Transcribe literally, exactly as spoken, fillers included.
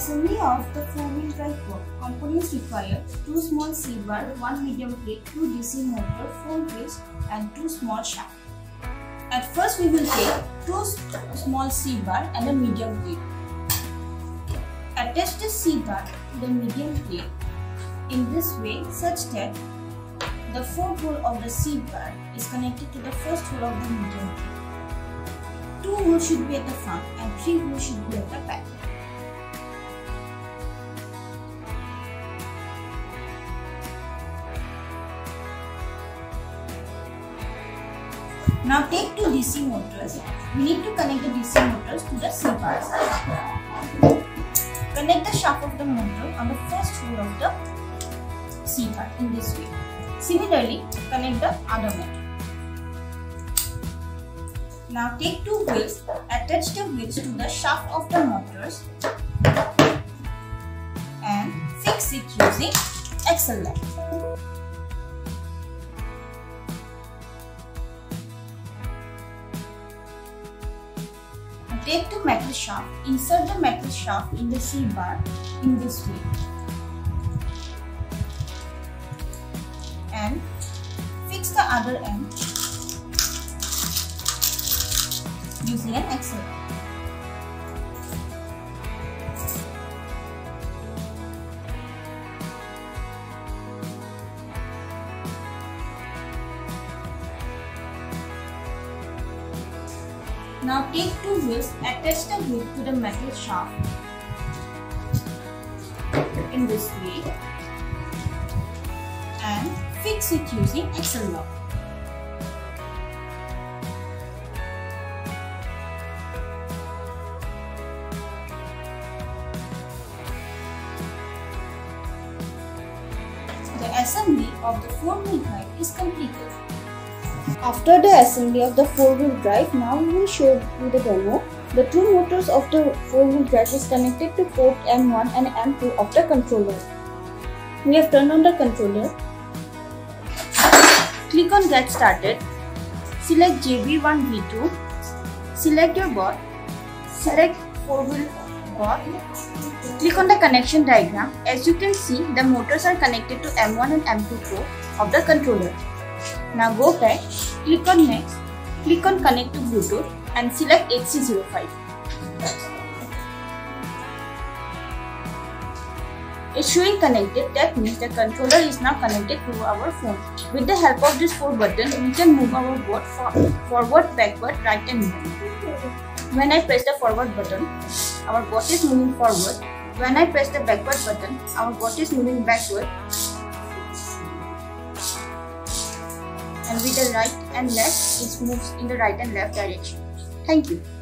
assembly of the four-wheel drive fork, components require two small seat bar, one medium plate, two D C motor, four grips and two small shafts. At first we will take two small seat bar and a medium plate. Attach the seat bar to the medium plate in this way such that the fourth hole of the seat bar is connected to the first hole of the medium plate. Two holes should be at the front and three holes should be at the back. Now take two D C motors. We need to connect the D C motors to the seat bars. Connect the shaft of the motor on the first hole of the seat bar in this way. Similarly, connect the other motor. Now take two wheels, attach the wheels to the shaft of the motors and fix it using axle line. Take the metal shaft, insert the metal shaft in the seat bar in this way and fix the other end using an axle. Now take two wheels, attach the wheel to the metal shaft in this way and fix it using axle lock. The assembly of the four-wheel drive is completed. After the assembly of the four-wheel drive, now we will show you the demo. The two motors of the four-wheel drive is connected to port M one and M two of the controller. We have turned on the controller. Click on Get Started. Select J B one B two. Select your board. Select four-wheel board. Click on the connection diagram. As you can see, the motors are connected to M one and M two port of the controller. Now go back, click on Next, click on Connect to Bluetooth and select H C zero five. It's showing connected, that means the controller is now connected to our phone. With the help of this four buttons, we can move our board for forward, backward, right and left. When I press the forward button, our board is moving forward. When I press the backward button, our board is moving backward. And with the right and left, it moves in the right and left direction. Thank you.